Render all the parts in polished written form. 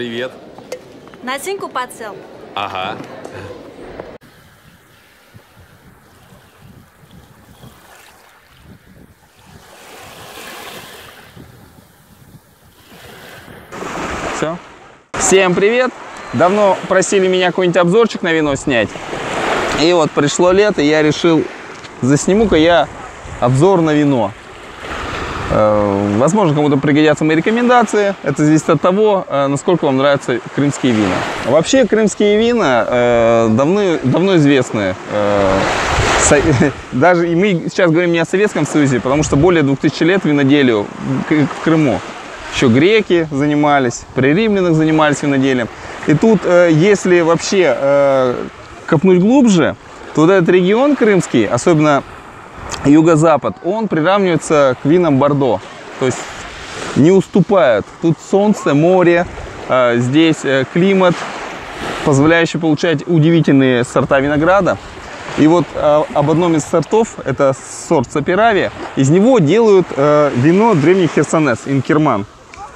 Привет. На синьку подсел. Ага. Все. Всем привет. Давно просили меня какой-нибудь обзорчик на вино снять. И вот пришло лето, я решил, засниму-ка я обзор на вино. Возможно, кому-то пригодятся мои рекомендации. Это зависит от того, насколько вам нравятся крымские вина. Вообще, крымские вина давно известны. Даже и мы сейчас говорим не о Советском Союзе, потому что более 2000 лет виноделию в Крыму. Еще греки занимались, при римлянах занимались виноделием. И тут, если вообще копнуть глубже, то вот этот регион крымский, особенно юго-запад, он приравнивается к винам Бордо. То есть не уступает. Тут солнце, море, здесь климат, позволяющий получать удивительные сорта винограда. И вот об одном из сортов, это сорт Саперави, из него делают вино Древний Херсонес, Инкерман.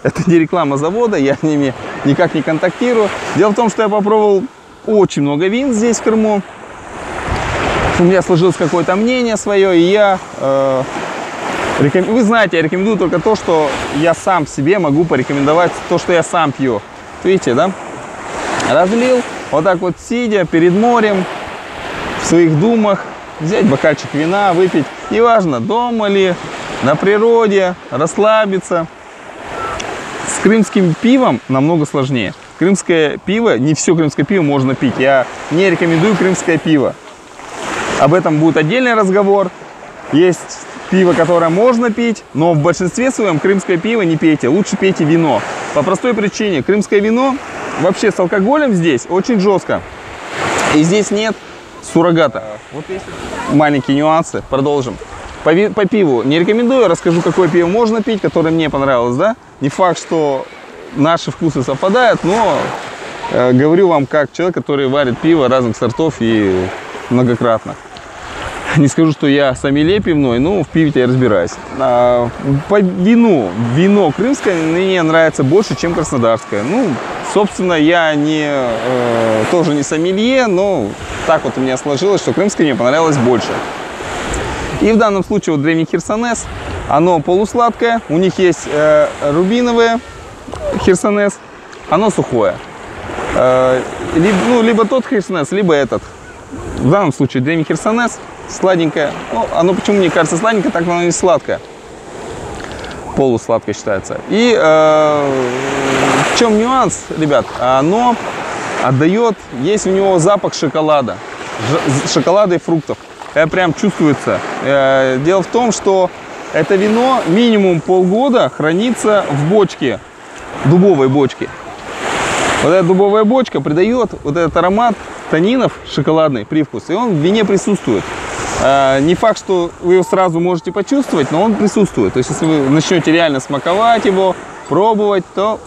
Это не реклама завода, я с ними никак не контактирую. Дело в том, что я попробовал очень много вин здесь, в Крыму. У меня сложилось какое-то мнение свое, и я вы знаете, я рекомендую только то, что я сам себе могу порекомендовать, то, что я сам пью. Видите, да? Разлил, вот так вот сидя перед морем, в своих думах, взять бокальчик вина, выпить. Неважно, дома ли, на природе, расслабиться. С крымским пивом намного сложнее. Крымское пиво, не все крымское пиво можно пить. Я не рекомендую крымское пиво. Об этом будет отдельный разговор. Есть пиво, которое можно пить, но в большинстве своем крымское пиво не пейте. Лучше пейте вино. По простой причине. Крымское вино вообще с алкоголем здесь очень жестко. И здесь нет суррогата. Вот есть маленькие нюансы. Продолжим. По пиву не рекомендую. Расскажу, какое пиво можно пить, которое мне понравилось. Да? Не факт, что наши вкусы совпадают, но говорю вам как человек, который варит пиво разных сортов и многократно. Не скажу, что я сомелье пивной, но в пиве-то я разбираюсь. По вину. Вино крымское мне нравится больше, чем краснодарское. Ну, собственно, я не, тоже не сомелье, но так вот у меня сложилось, что крымское мне понравилось больше. И в данном случае вот Древний Херсонес, оно полусладкое. У них есть рубиновое Херсонес, оно сухое. Либо тот Херсонес, либо этот. В данном случае Древний Херсонес сладенькое. Ну, оно почему мне кажется сладенькое, так оно не сладкое. Полусладкое считается. И в чем нюанс, ребят? Оно отдает, есть у него запах шоколада. Шоколада и фруктов. Это прям чувствуется. Дело в том, что это вино минимум полгода хранится в бочке. Дубовой бочке. Вот эта дубовая бочка придает вот этот аромат танинов, шоколадный привкус, и он в вине присутствует. Не факт, что вы его сразу можете почувствовать, но он присутствует. То есть, если вы начнете реально смаковать его, пробовать, то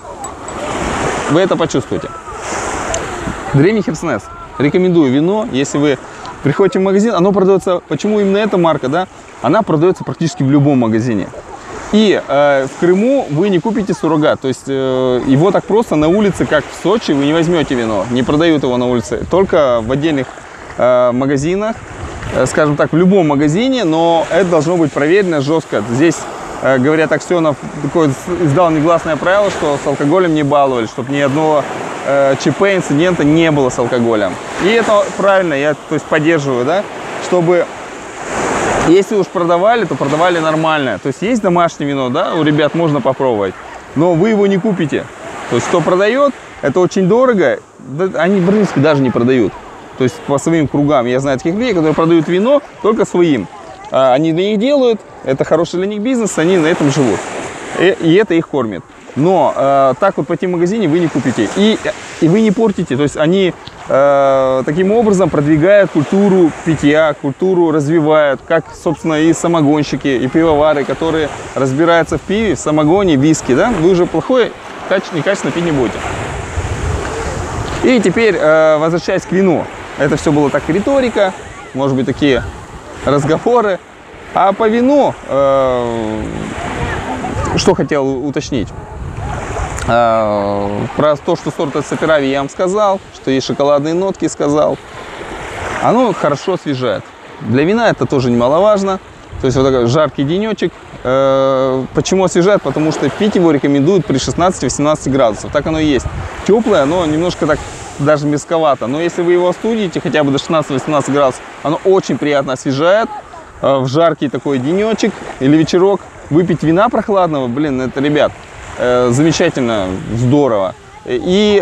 вы это почувствуете. Древний Херсонес. Рекомендую вино, если вы приходите в магазин, оно продается, почему именно эта марка, да? Она продается практически в любом магазине. И в Крыму вы не купите суррогат, то есть его так просто на улице, как в Сочи, вы не возьмете вино, не продают его на улице, только в отдельных магазинах, скажем так, в любом магазине, но это должно быть проверено жестко. Здесь, говорят, Аксенов такое издал негласное правило, что с алкоголем не баловали, чтобы ни одного ЧП, инцидента не было с алкоголем. И это правильно, я то есть поддерживаю, да, чтобы... Если уж продавали, то продавали нормально. То есть есть домашнее вино, да, у ребят можно попробовать, но вы его не купите. То есть кто продает, это очень дорого, они в принципе даже не продают. То есть по своим кругам, я знаю таких людей, которые продают вино только своим. Они для них делают, это хороший для них бизнес, они на этом живут. И это их кормит. Но так вот пойти в магазине вы не купите. И вы не портите. То есть они таким образом продвигают культуру питья, культуру развивают. Как, собственно, и самогонщики, и пивовары, которые разбираются в пиве, в самогоне, виски. Да? Вы уже плохое, некачественно пить не будете. И теперь, возвращаясь к вину. Это все было так риторика, может быть, такие разговоры. А по вину, что хотел уточнить. Про то, что сорт от Саперави, я вам сказал, что есть шоколадные нотки, сказал. Оно хорошо освежает. Для вина это тоже немаловажно. То есть вот такой жаркий денечек. Почему освежает? Потому что пить его рекомендуют при 16-18 градусах. Так оно и есть. Теплое, оно немножко так даже мерзковато. Но если вы его остудите хотя бы до 16-18 градусов, оно очень приятно освежает. В жаркий такой денечек или вечерок выпить вина прохладного, блин, это, ребят, замечательно, здорово. И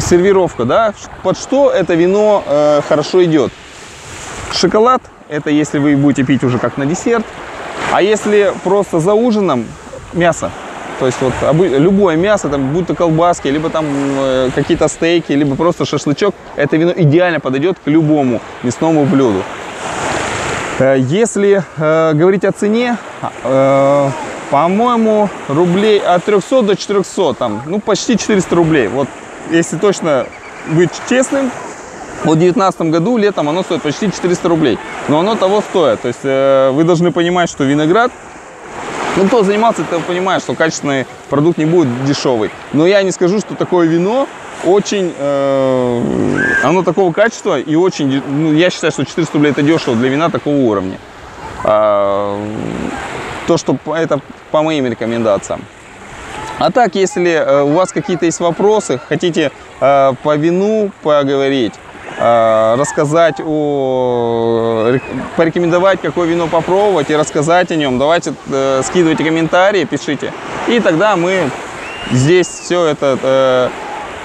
сервировка, да, под что это вино хорошо идет. Шоколад, это если вы будете пить уже как на десерт. А если просто за ужином, мясо. То есть вот любое мясо, там, будь то колбаски, либо там какие-то стейки, либо просто шашлычок, это вино идеально подойдет к любому мясному блюду. Если говорить о цене, по-моему, рублей от 300 до 400, там, ну, почти 400 рублей. Вот, если точно быть честным, вот в 2019 году летом оно стоит почти 400 рублей. Но оно того стоит. То есть вы должны понимать, что виноград, ну, кто занимался, то понимает, что качественный продукт не будет дешевый. Но я не скажу, что такое вино очень, оно такого качества и очень, ну, я считаю, что 400 рублей это дешево для вина такого уровня. То, что это по моим рекомендациям. А так, если у вас какие-то есть вопросы, хотите по вину поговорить, рассказать порекомендовать, какое вино попробовать и рассказать о нем, давайте скидывайте комментарии, пишите. И тогда мы здесь все это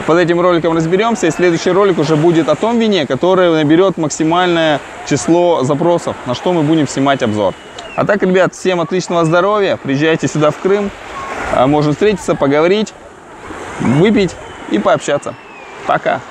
под этим роликом разберемся. И следующий ролик уже будет о том вине, которое наберет максимальное число запросов, на что мы будем снимать обзор. А так, ребят, всем отличного здоровья. Приезжайте сюда, в Крым. Можем встретиться, поговорить, выпить и пообщаться. Пока!